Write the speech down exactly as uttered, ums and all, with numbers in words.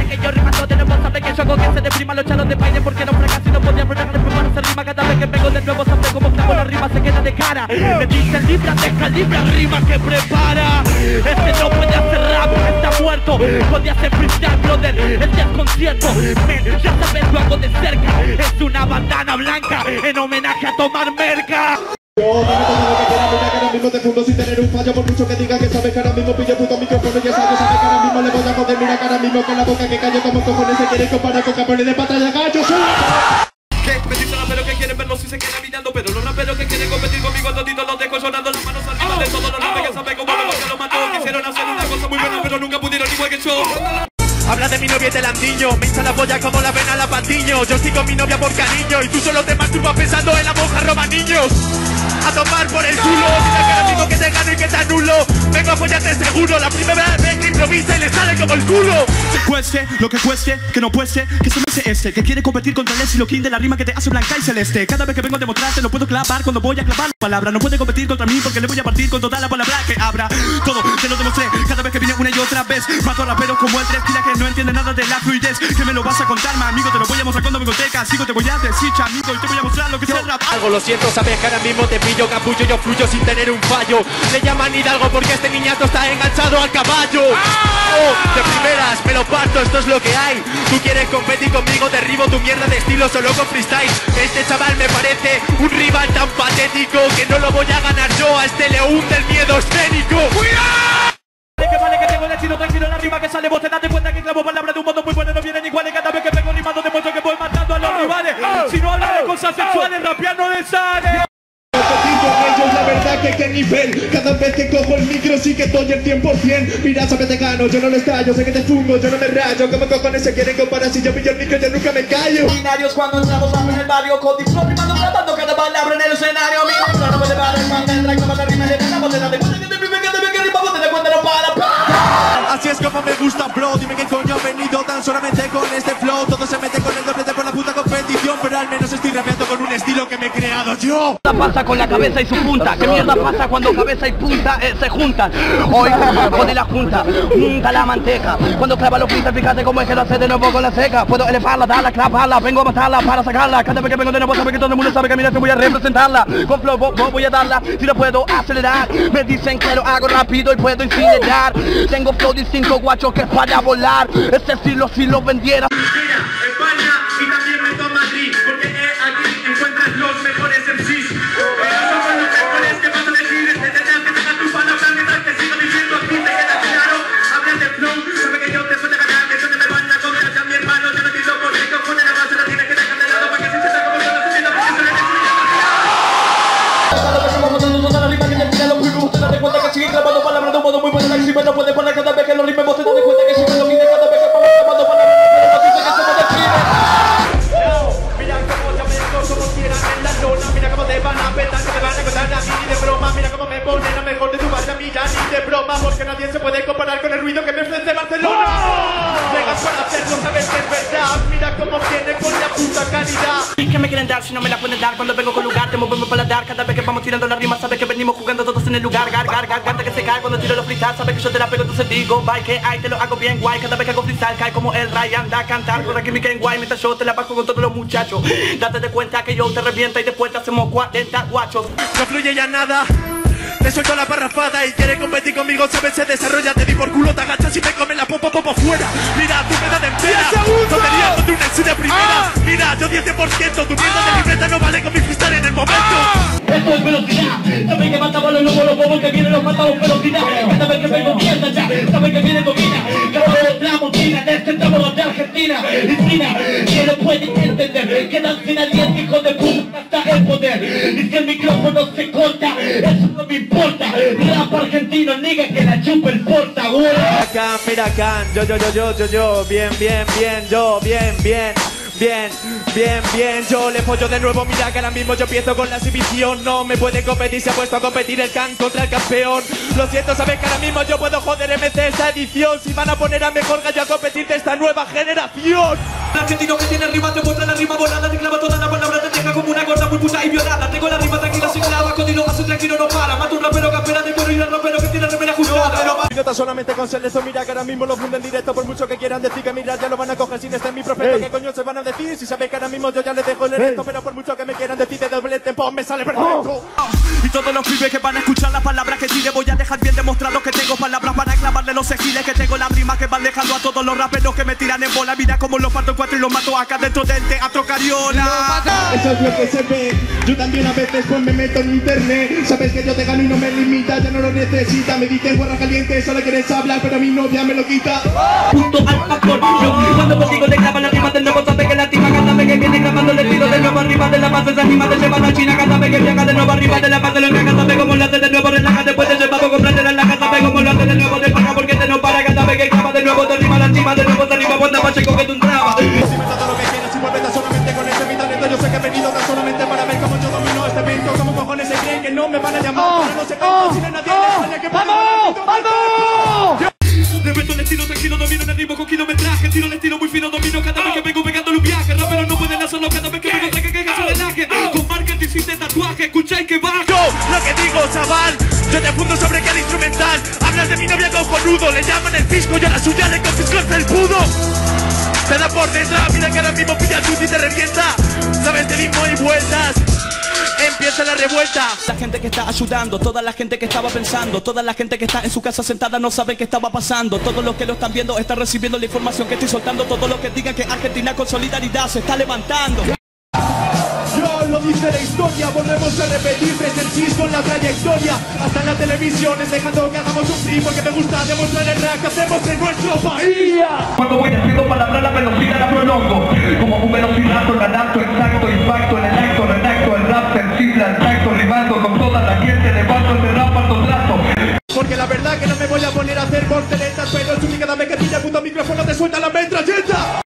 saben que yo rima de nuevo, saben que yo hago que se deprima los chalos de baile porque no fracaso y no podía ponerle pluma a esa rima. Cada vez que vengo de nuevo saben como octavo la rima se queda de cara. Me dicen libra, descalibra, rima que prepara. Este no puede hacer rap, está muerto. Podía hacer freestyle, brother, este es concierto. Men, ya sabes, lo hago de cerca. Es una bandana blanca en homenaje a tomar merca. Yo me meto lo que quiera, mira que ahora mismo te fundo sin tener un fallo. Por mucho que diga que sabes que ahora mismo pillo el puto micrófono y ya sabes, sabes que ahora mismo le voy a joder. Mira que ahora mismo con la boca que callo como cojones se quieren comparar con campeones de batalla gallo. Que me dicen raperos que quieren verlo si se quedan mirando, pero los raperos que quieren competir conmigo a toditos los dejo sonando las manos arriba de todos los raperos que saben cómo lo que los mató. Quisieron hacer una cosa muy buena pero nunca pudieron igual que yo. Habla de mi novia y del andiño, me hincha la polla como la vena la patiño. Yo estoy con mi novia por cariño y tú solo te masturbas pensando en la monja roba niños. A tomar por el culo, mira que ahora mismo que te gano y que te anulo. Vengo a apoyarte seguro, la primera vez que improvisa y le sale como el culo. Cueste lo que cueste, que no cueste, que se mece este, que quiere competir contra el Siloquín de la rima que te hace blanca y celeste. Cada vez que vengo a demostrarte lo puedo clavar cuando voy a clavar la palabra. No puede competir contra mí porque le voy a partir con toda la palabra que abra. Todo te lo demostré, cada vez que vine una y otra vez. Mato a raperos como el tres, tira que no entiende nada de la fluidez. Que me lo vas a contar, ma amigo, te lo voy a mostrar cuando vengo teca. Sigo, te voy a decir, chamico, y te voy a mostrar lo que es el rap. Algo lo siento, sabes que ahora mismo te pillo capullo, yo fluyo sin tener un fallo. Le llaman Hidalgo porque este niñato está enganchado al caballo. Oh, de primeras me lo parto, esto es lo que hay. Tú quieres competir conmigo, derribo tu mierda de estilo solo con freestyle. Este chaval me parece un rival tan patético que no lo voy a ganar yo, a este le hunde el miedo escénico. ¡Cuidado! Que vale que tengo el estilo tranquilo, la rima que sale, vos te das cuenta que clavo palabras de un modo muy bueno, no vienen iguales. Cada vez que vengo rimando demuestro que voy matando a los rivales. Si no hablas de cosas sexuales, rapear no les sale. Que qué nivel, cada vez que cojo el micro sí que estoy el cien por cien. Mira, sabes te gano, yo no les tallo, sé que te fungo, yo no me rayo. Como cojones se quieren comparar si yo pillo el micro yo nunca me callo. Binarios cuando entramos en el barrio, con diplo rimando, tratando cada palabra en el escenario. Mi no me llevaré, manda el track, la rima, le ganamos, te das cuenta que te primer que te ve que rimamos, te das cuenta no para. Así es como me gusta, bro, dime qué coño ha venido tan solamente con este flow. Todo se mete con el doblete por la puta competición, pero al menos estoy rapeando con un estilo que me he creado yo. ¿Qué pasa con la cabeza y su punta? ¿Qué mierda pasa cuando cabeza y punta eh, se juntan? Hoy pone la junta, junta la manteca. Cuando clava los pintas, fíjate cómo es que lo hace de nuevo con la seca. Puedo elevarla, darla, clavarla, vengo a matarla para sacarla. Cada vez que vengo de nuevo sabe que todo el mundo sabe que mira que voy a representarla. Con flow bo, bo, voy a darla, si lo puedo acelerar. Me dicen que lo hago rápido y puedo incinerar. Tengo flow de cinco guachos que es para volar. Este estilo si lo vendiera. Porque nadie se puede comparar con el ruido que me ofrece Barcelona. ¡Oh! Llegas para hacerlo, sabes que es verdad. Mira cómo viene con la puta calidad. ¿Y qué me quieren dar si no me la pueden dar? Cuando vengo con lugar, te movemos para dar. Cada vez que vamos tirando la rima, sabes que venimos jugando todos en el lugar. Gar, gar, gar, canta que se cae. Cuando tiro los freestyle, sabes que yo te la pego, entonces digo bye, que hay, te lo hago bien guay. Cada vez que hago freestyle, cae como el Ray, anda a cantar. Corre que mi game guay, mientras yo te la bajo con todos los muchachos. Date de cuenta que yo te revienta y después te hacemos cuarenta guachos. No fluye ya nada. Te suelto la parrafada y quiere competir conmigo, sabes, se desarrolla, te di por culo, te agachas y te come la popa, popa fuera. Mira, tu mierda de entera, tontería con tu nexo de primera. Mira, yo diez por ciento, tu mierda de libreta no vale con mi freestyle en el momento. Esto es velocidad, saben que matamos los lobos, los bobos que vienen los matamos velocidad. Cada vez que vengo mierda ya, saben que viene comida. Cada vez la montina, descentramos de Argentina. Y China, que no puede entender, que dan sin alguien, hijo de puta, hasta el poder. Y si el micrófono se corta, eso no me importa, rap argentino, nigga, que la chupa el porta, güey. Mira acá, mira acá, yo, yo, yo, yo, yo, yo, bien, bien, bien, yo, bien, bien, bien, bien, bien, yo le pollo de nuevo, mira que ahora mismo yo empiezo con la exhibición. No me pueden competir, se ha puesto a competir el can contra el campeón. Lo siento, sabes que ahora mismo yo puedo joder M C esta edición. Si van a poner a mejor gallo a competir de esta nueva generación. El argentino que tiene rima te muestra la rima volada, te clava toda la palabra, te deja como una gorda muy pulsa y violada. Tengo la rima tranquila, sin clava, continúa, hace tranquilo, no para. Mato un rapero que apenas de cuero y un rapero que tiene remera ajustada. idiota solamente con ser eso. Mira que ahora mismo lo funden directo, por mucho que quieran decir que mira, ya lo van a coger sin estar en mi profeta. Hey. ¿Qué coño se van a decir? Si sabéis que ahora mismo yo ya les dejo el erecto, hey. Pero por mucho que me quieran decir de doble tempo, me sale perfecto. Oh. Y todos los pibes que van a escuchar las palabras que tire, voy a dejar bien demostrado que tengo palabras para clavarle los ejiles, que tengo las rimas que van dejando a todos los raperos que me tiran en bola. Mira como los parto en cuatro y los mato acá dentro del teatro Cariola. Eso es lo que se ve. Yo también a veces pues me meto en internet. Sabes que yo te gano y no me limita, ya no lo necesita. Me dicen guarra caliente, solo quieres hablar, pero a mi novia me lo quita. Punto al factor. Yo cuando contigo le clavan la rima, tenemos sabe que la tima cada vez que viene grabando le tiro de nuevo arriba de la masa. Esa rima te llevan a China cada vez que viaja de nuevo arriba de la masa. Lo encaja, sabe cómo lo hace de nuevo, relaja, después te lleva a comprarte la laja. Sabe cómo lo hace de nuevo, te paga porque te no para cada vez que clava de nuevo, te arriba la chima, de nuevo te arriba, cuando más chico que tú entrabas. Si me trata lo que quieras, si vuelves solamente con ese mi talento, yo sé que he venido tan solamente para ver cómo yo domino este evento. Como cojones se creen que no me van a llamar, no sé cómo, si no nadie en España que ¡vamos! De reto el estilo tranquilo, domino en el ritmo con kilometraje. Tiro el estilo muy fino, domino cada vez que vengo pegándole un viaje. Raperos no pueden hacerlo cada vez que vengo traigan que hagan solenaje. Con marketing sin de tatuaje, escucháis que va. Yo lo que digo, chaval, yo te fundo sobre cada instrumental. Hablas de mi novia cojonudo, le llaman el fisco y a la suya le confisco el felpudo. Te da por detrás, mira que ahora mismo pilla el chute y te revienta. Sabes de ritmo y vueltas, empieza la revuelta. La gente que está ayudando, toda la gente que estaba pensando, toda la gente que está en su casa sentada no sabe qué estaba pasando. Todos los que lo están viendo están recibiendo la información que estoy soltando. Todos los que digan que Argentina con solidaridad se está levantando. Yo lo dice la historia, volvemos a repetir, presenciis con la trayectoria. Hasta en la televisión es dejando que hagamos un free, porque me gusta demostrar el rap que hacemos en nuestro país. Luego voy haciendo palabras, la velocidad la prolongo, como un velociraptor, me adapto, exacto, impacto en el acto, redacto el rap, sensible al tacto, rimando con toda la gente, levanto este rap, parto trato. Porque la verdad que no me voy a poner a hacer corteletas, pero tú que cada vez que pilla puto micrófono te suelta la metralleta.